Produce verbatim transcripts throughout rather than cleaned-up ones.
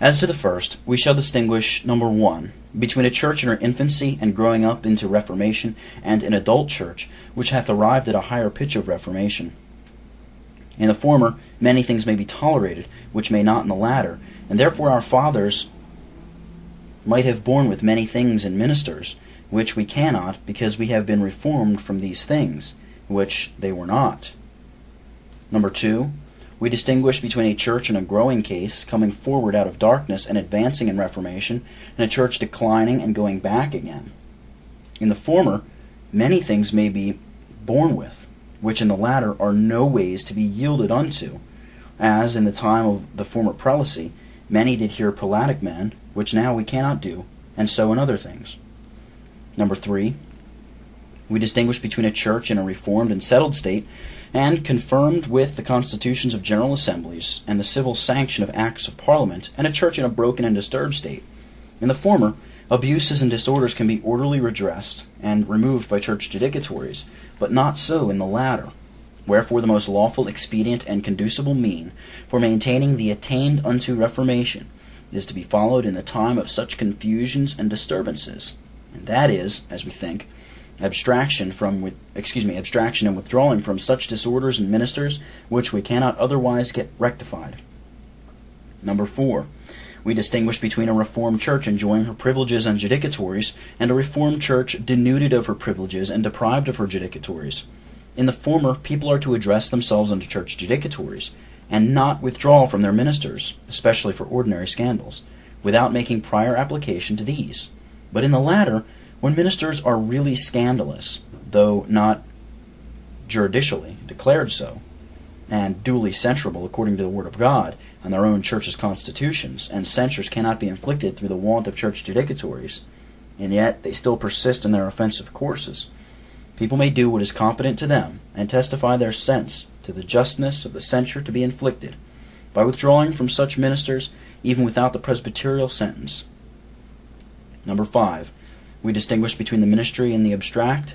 As to the first, we shall distinguish, number one, between a church in her infancy and growing up into Reformation, and an adult church, which hath arrived at a higher pitch of Reformation. In the former, many things may be tolerated, which may not in the latter, and therefore our fathers might have borne with many things in ministers, which we cannot, because we have been reformed from these things, which they were not. Number two, we distinguish between a church in a growing case, coming forward out of darkness and advancing in Reformation, and a church declining and going back again. In the former, many things may be borne with, which in the latter are no ways to be yielded unto, as in the time of the former prelacy, many did hear prelatic men, which now we cannot do, and so in other things. Number three, we distinguish between a church in a reformed and settled state, and confirmed with the constitutions of general assemblies and the civil sanction of acts of parliament, and a church in a broken and disturbed state. In the former, abuses and disorders can be orderly redressed and removed by church judicatories, but not so in the latter. Wherefore the most lawful, expedient, and conducible mean for maintaining the attained unto reformation is to be followed in the time of such confusions and disturbances, and that is, as we think, abstraction from, excuse me, abstraction and withdrawing from such disorders and ministers which we cannot otherwise get rectified. Number four, we distinguish between a reformed church enjoying her privileges and judicatories, and a reformed church denuded of her privileges and deprived of her judicatories. In the former, people are to address themselves unto church judicatories, and not withdraw from their ministers, especially for ordinary scandals, without making prior application to these. But in the latter, when ministers are really scandalous, though not judicially declared so, and duly censurable according to the word of God and their own church's constitutions, and censures cannot be inflicted through the want of church judicatories, and yet they still persist in their offensive courses, people may do what is competent to them, and testify their sense to the justness of the censure to be inflicted, by withdrawing from such ministers even without the presbyterial sentence. Number five, we distinguish between the ministry and the abstract,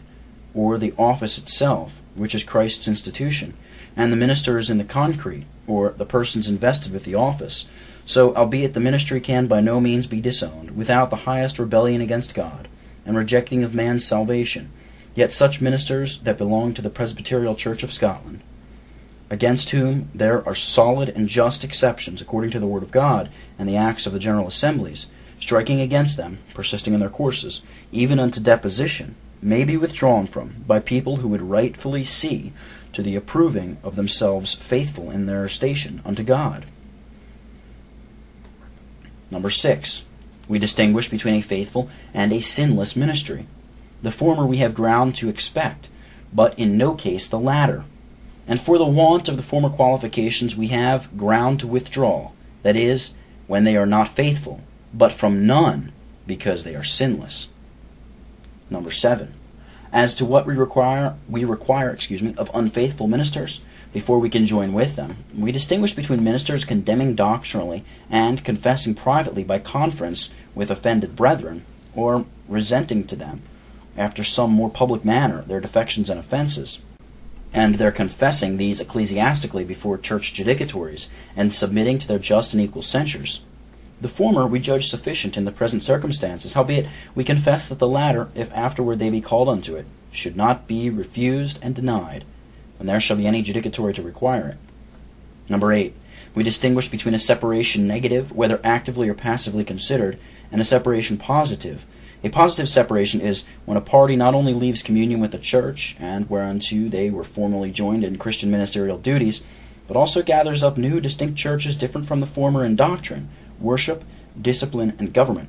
or the office itself, which is Christ's institution, and the ministers in the concrete, or the persons invested with the office. So, albeit the ministry can by no means be disowned, without the highest rebellion against God, and rejecting of man's salvation, yet such ministers that belong to the Presbyterial Church of Scotland, against whom there are solid and just exceptions according to the word of God and the acts of the General Assemblies, striking against them, persisting in their courses, even unto deposition, may be withdrawn from by people who would rightfully see to the approving of themselves faithful in their station unto God. Number six, we distinguish between a faithful and a sinless ministry. The former we have ground to expect, but in no case the latter. And for the want of the former qualifications we have ground to withdraw, that is, when they are not faithful, but from none, because they are sinless. Number seven, as to what we require, we require, excuse me, of unfaithful ministers, before we can join with them, we distinguish between ministers condemning doctrinally and confessing privately by conference with offended brethren, or resenting to them, after some more public manner, their defections and offenses, and their confessing these ecclesiastically before church judicatories, and submitting to their just and equal censures. The former we judge sufficient in the present circumstances, howbeit we confess that the latter, if afterward they be called unto it, should not be refused and denied, when there shall be any judicatory to require it. Number eight, we distinguish between a separation negative, whether actively or passively considered, and a separation positive. A positive separation is when a party not only leaves communion with the church, and whereunto they were formerly joined in Christian ministerial duties, but also gathers up new distinct churches different from the former in doctrine, worship, discipline, and government.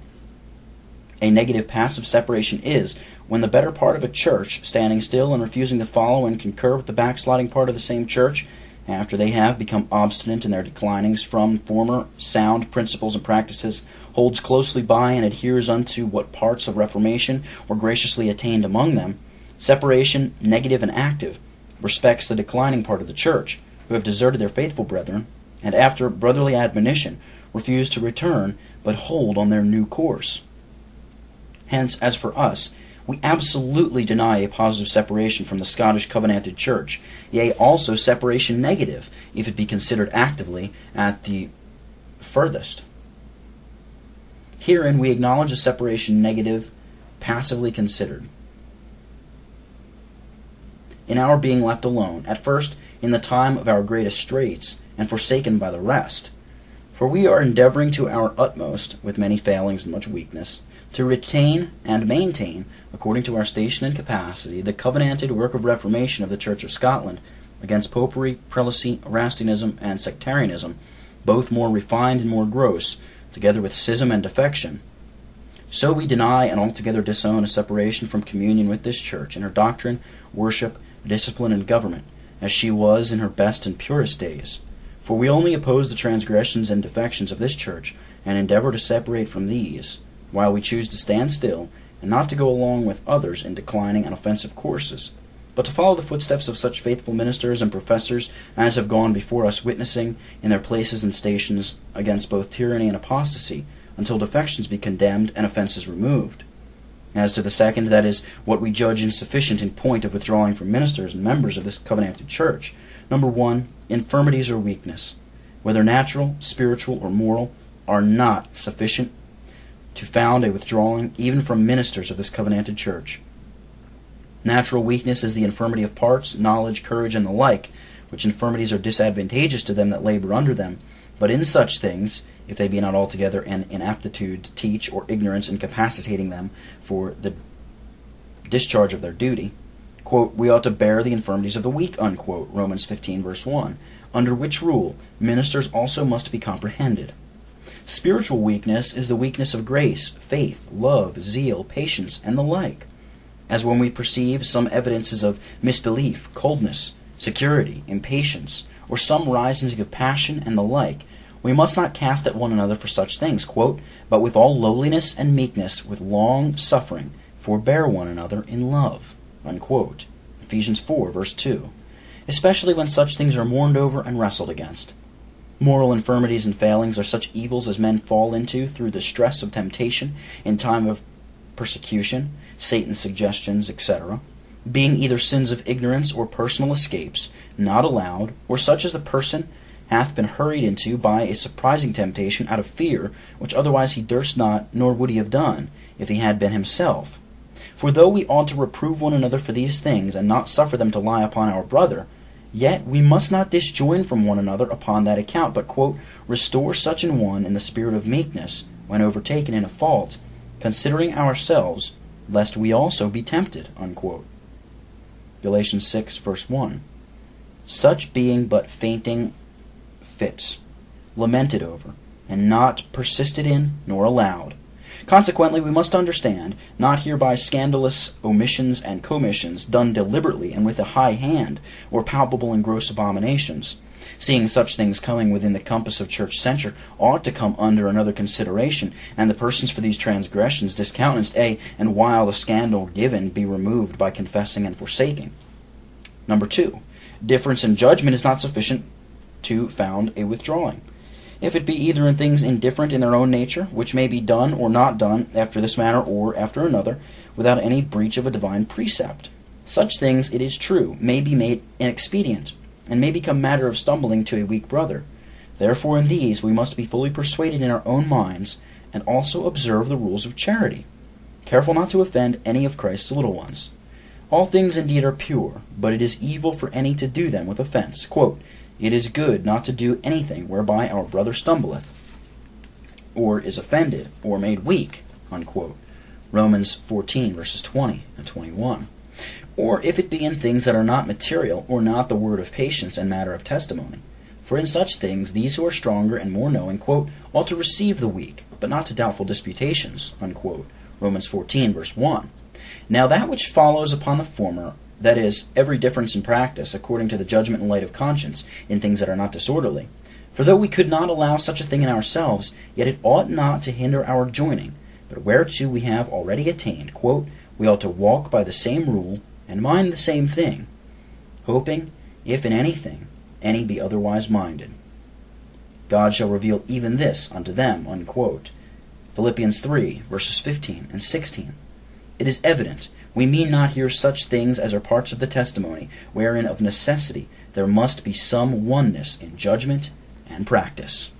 A negative passive separation is when the better part of a church, standing still and refusing to follow and concur with the backsliding part of the same church, after they have become obstinate in their declinings from former sound principles and practices, holds closely by and adheres unto what parts of Reformation were graciously attained among them. Separation, negative and active, respects the declining part of the church, who have deserted their faithful brethren, and after brotherly admonition, refuse to return, but hold on their new course. Hence, as for us, we absolutely deny a positive separation from the Scottish Covenanted Church, yea, also separation negative, if it be considered actively at the furthest. Herein we acknowledge a separation negative, passively considered. In our being left alone, at first in the time of our greatest straits, and forsaken by the rest, for we are endeavoring to our utmost, with many failings and much weakness, to retain and maintain, according to our station and capacity, the covenanted work of reformation of the Church of Scotland, against popery, prelacy, Erastianism, and sectarianism, both more refined and more gross, together with schism and defection. So we deny and altogether disown a separation from communion with this Church in her doctrine, worship, discipline, and government, as she was in her best and purest days. For we only oppose the transgressions and defections of this Church, and endeavor to separate from these, while we choose to stand still, and not to go along with others in declining and offensive courses, but to follow the footsteps of such faithful ministers and professors as have gone before us, witnessing in their places and stations against both tyranny and apostasy, until defections be condemned and offenses removed. As to the second, that is, what we judge insufficient in point of withdrawing from ministers and members of this covenanted Church. Number one, infirmities or weakness, whether natural, spiritual, or moral, are not sufficient to found a withdrawing even from ministers of this covenanted Church. Natural weakness is the infirmity of parts, knowledge, courage, and the like, which infirmities are disadvantageous to them that labor under them, but in such things, if they be not altogether an inaptitude to teach or ignorance incapacitating them for the discharge of their duty, quote, we ought to bear the infirmities of the weak, unquote, Romans fifteen, verse one, under which rule ministers also must be comprehended. Spiritual weakness is the weakness of grace, faith, love, zeal, patience, and the like, as when we perceive some evidences of misbelief, coldness, security, impatience, or some risings of passion and the like. We must not cast at one another for such things, quote, but with all lowliness and meekness, with long suffering, forbear one another in love, unquote. Ephesians four, verse two, especially when such things are mourned over and wrestled against. Moral infirmities and failings are such evils as men fall into through the stress of temptation in time of persecution, Satan's suggestions, et cetera, being either sins of ignorance or personal escapes, not allowed, or such as the person hath been hurried into by a surprising temptation out of fear, which otherwise he durst not, nor would he have done, if he had been himself. For though we ought to reprove one another for these things, and not suffer them to lie upon our brother, yet we must not disjoin from one another upon that account, but, quote, restore such an one in the spirit of meekness, when overtaken in a fault, considering ourselves, lest we also be tempted, unquote. Galatians six, verse one. Such being but fainting fits, lamented over, and not persisted in, nor allowed. Consequently, we must understand, not hereby scandalous omissions and commissions, done deliberately and with a high hand, or palpable and gross abominations. Seeing such things coming within the compass of church censure ought to come under another consideration, and the persons for these transgressions discountenanced, a, and while the scandal given be removed by confessing and forsaking. Number two, difference in judgment is not sufficient to found a withdrawing, if it be either in things indifferent in their own nature, which may be done or not done after this manner or after another, without any breach of a divine precept. Such things, it is true, may be made inexpedient, and may become matter of stumbling to a weak brother. Therefore in these we must be fully persuaded in our own minds, and also observe the rules of charity, careful not to offend any of Christ's little ones. All things indeed are pure, but it is evil for any to do them with offense. Quote, it is good not to do anything whereby our brother stumbleth, or is offended, or made weak, unquote. Romans fourteen, verses twenty and twenty-one. Or if it be in things that are not material, or not the word of patience and matter of testimony. For in such things these who are stronger and more knowing, quote, ought to receive the weak, but not to doubtful disputations, unquote. Romans fourteen, verse one. Now that which follows upon the former, that is, every difference in practice, according to the judgment and light of conscience, in things that are not disorderly. For though we could not allow such a thing in ourselves, yet it ought not to hinder our joining, but whereto we have already attained, quote, we ought to walk by the same rule, and mind the same thing, hoping, if in anything, any be otherwise minded. God shall reveal even this unto them, unquote. Philippians three, verses fifteen and sixteen. It is evident, we mean not here such things as are parts of the testimony, wherein of necessity there must be some oneness in judgment and practice.